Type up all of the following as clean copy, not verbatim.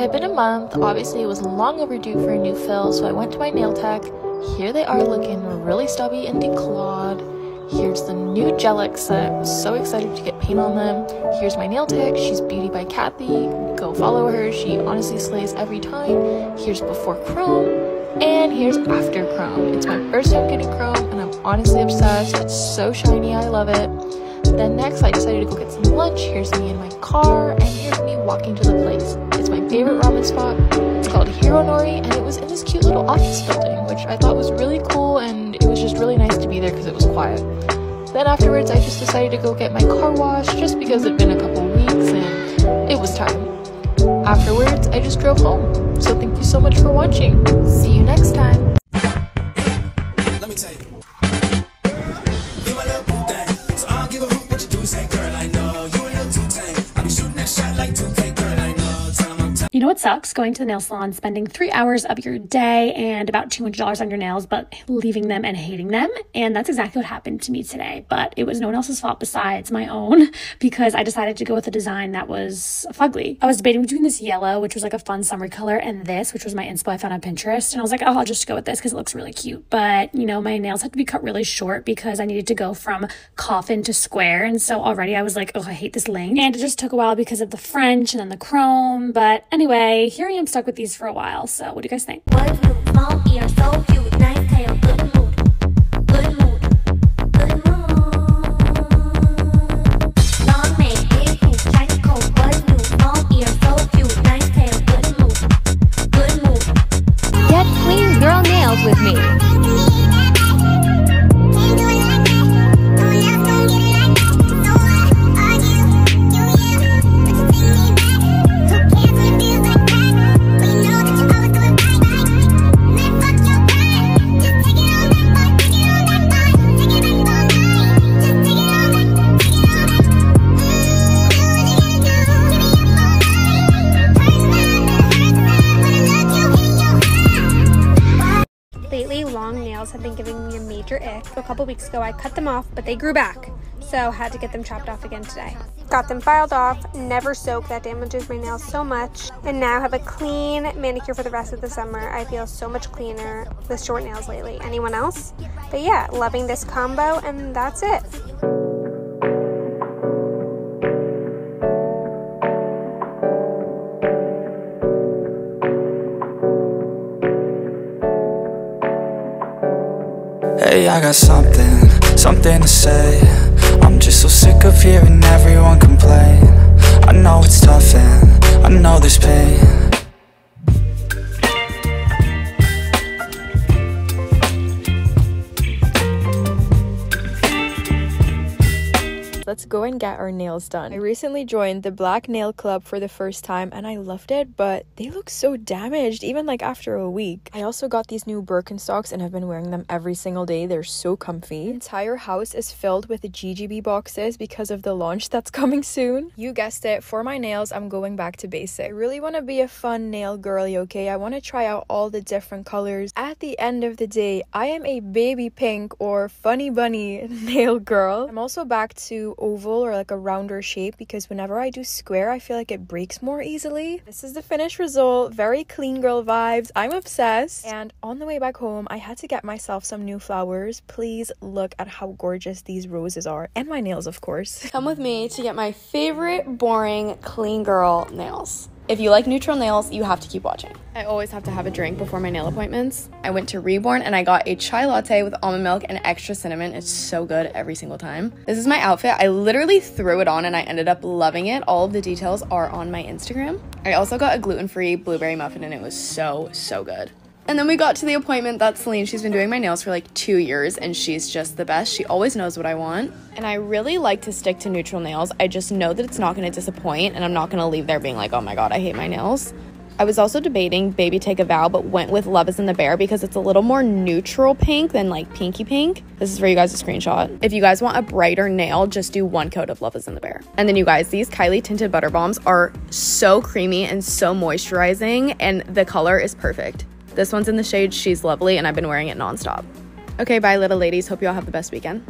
had been a month. Obviously, it was long overdue for a new fill, so I went to my nail tech. Here they are, looking really stubby and declawed. Here's the new Gelic set. I'm so excited to get paint on them. Here's my nail tech. She's Beauty by Kathy. Go follow her. She honestly slays every time. Here's before chrome, and here's after chrome. It's my first time getting chrome, and I'm honestly obsessed. It's so shiny. I love it. Then next, I decided to go get some lunch. Here's me in my car, and here's me walking to the place. It's my favorite ramen spot. It's called Hiro Nori, and it was in this cute little office building, which I thought was really cool, and it was just really nice to be there because it was quiet. Then afterwards, I just decided to go get my car washed just because it'd been a couple weeks and it was time. Afterwards, I just drove home. So thank you so much for watching. See you next time. Let me tell you. You know what sucks? Going to the nail salon, spending 3 hours of your day and about $200 on your nails, but leaving them and hating them. And that's exactly what happened to me today. But it was no one else's fault besides my own, because I decided to go with a design that was fugly. I was debating between this yellow, which was like a fun summery color, and this, which was my inspo I found on Pinterest. And I was like, oh, I'll just go with this because it looks really cute. But, you know, my nails had to be cut really short because I needed to go from coffin to square. And so already I was like, oh, I hate this length. And it just took a while because of the French and then the chrome. But anyway, here I am stuck with these for a while, so what do you guys think? Get clean girl nails with me. Have been giving me a major ick. So a couple weeks ago I cut them off, but they grew back, so had to get them chopped off again today. Got them filed off, never soak, that damages my nails so much, and now have a clean manicure for the rest of the summer. I feel so much cleaner with short nails lately. Anyone else? But yeah, loving this combo, and that's it. Hey, I got something to say. I'm just so sick of hearing everyone complain. I know it's tough and I know there's pain. Let's go and get our nails done. I recently joined the Black Nail Club for the first time and I loved it, but they look so damaged even like after a week. I also got these new Birkenstocks and have been wearing them every single day. They're so comfy. The entire house is filled with GGB boxes because of the launch that's coming soon. You guessed it, for my nails, I'm going back to basic. I really want to be a fun nail girly, okay? I want to try out all the different colors. At the end of the day, I am a baby pink or funny bunny nail girl. I'm also back to oval or like a rounder shape because whenever I do square I feel like it breaks more easily. This is the finished result. Very clean girl vibes. I'm obsessed. And on the way back home I had to get myself some new flowers. Please look at how gorgeous these roses are, and my nails, of course. Come with me to get my favorite boring clean girl nails. If you like neutral nails, you have to keep watching. I always have to have a drink before my nail appointments. I went to Reborn and I got a chai latte with almond milk and extra cinnamon. It's so good every single time. This is my outfit. I literally threw it on and I ended up loving it. All of the details are on my Instagram. I also got a gluten-free blueberry muffin and it was so good. And then we got to the appointment. That's Celine. She's been doing my nails for like 2 years and she's just the best. She always knows what I want. And I really like to stick to neutral nails. I just know that it's not going to disappoint and I'm not going to leave there being like, oh my God, I hate my nails. I was also debating Baby Take a Vow, but went with Love is in the Bear because it's a little more neutral pink than like pinky pink. This is for you guys a screenshot. If you guys want a brighter nail, just do one coat of Love is in the Bear. And then you guys, these Kylie tinted butter bombs are so creamy and so moisturizing and the color is perfect. This one's in the shade She's Lovely, and I've been wearing it nonstop. Okay, bye, little ladies. Hope you all have the best weekend.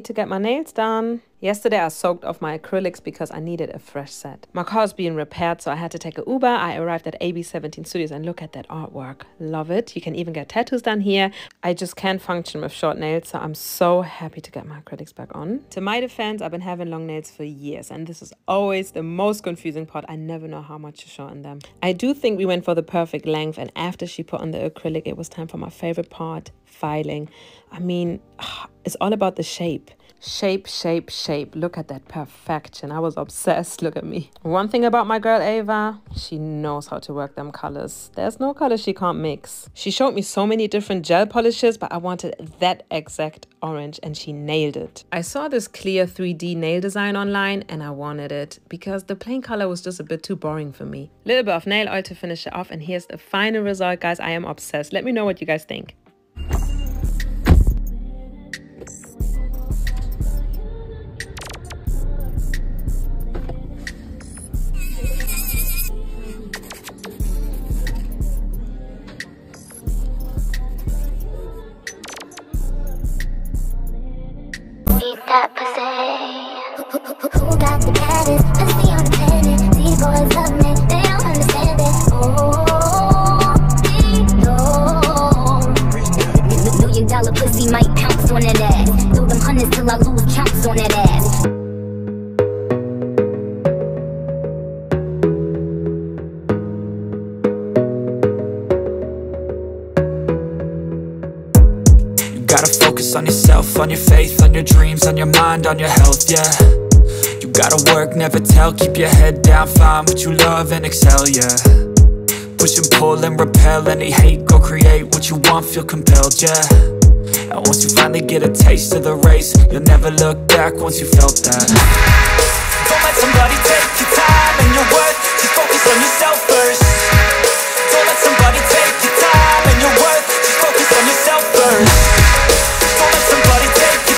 need to get my nails done. Yesterday I soaked off my acrylics because I needed a fresh set. My car's being repaired, so I had to take an Uber. I arrived at AB17 Studios and look at that artwork. Love it. You can even get tattoos done here. I just can't function with short nails, so I'm so happy to get my acrylics back on. To my defense, I've been having long nails for years, and this is always the most confusing part. I never know how much to shorten them. I do think we went for the perfect length, and after she put on the acrylic, it was time for my favorite part, filing. I mean, it's all about the shape. Shape, shape, shape. Look at that perfection. I was obsessed. Look at me. One thing about my girl Ava, she knows how to work them colors. There's no color she can't mix. She showed me so many different gel polishes, but I wanted that exact orange and she nailed it. I saw this clear 3D nail design online and I wanted it because the plain color was just a bit too boring for me. Little bit of nail oil to finish it off and here's the final result, guys. I am obsessed. Let me know what you guys think. That pussy. Who got the baddest pussy on the planet? These boys love me, they don't understand it. Oh, we know. $1 million pussy might pounce on that ass. Throw them hundreds till I lose counts on that ass. On yourself, on your faith, on your dreams, on your mind, on your health, yeah. You gotta work, never tell, keep your head down, find what you love and excel, yeah. Push and pull and repel any hate, go create what you want, feel compelled, yeah. And once you finally get a taste of the race, you'll never look back once you felt that. Don't let somebody